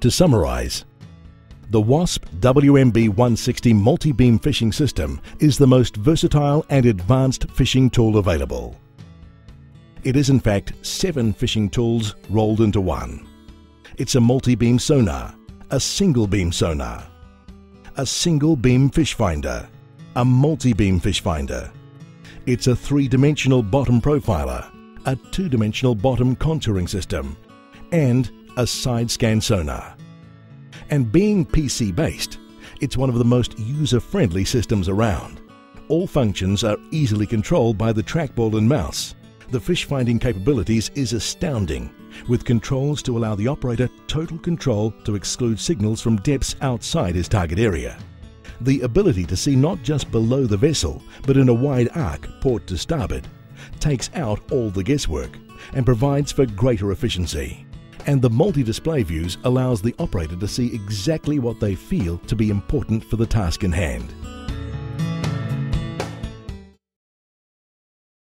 To summarize, the WASSP WMB160 multi-beam fishing system is the most versatile and advanced fishing tool available. It is in fact 7 fishing tools rolled into one. It's a multi-beam sonar, a single-beam sonar, a single-beam fish finder, a multi-beam fish finder. It's a 3-dimensional bottom profiler, a 2-dimensional bottom contouring system, and a side-scan sonar. And being PC-based, it's one of the most user-friendly systems around. All functions are easily controlled by the trackball and mouse. The fish finding capabilities is astounding, with controls to allow the operator total control to exclude signals from depths outside his target area. The ability to see not just below the vessel, but in a wide arc port to starboard, takes out all the guesswork and provides for greater efficiency. And the multi-display views allows the operator to see exactly what they feel to be important for the task in hand.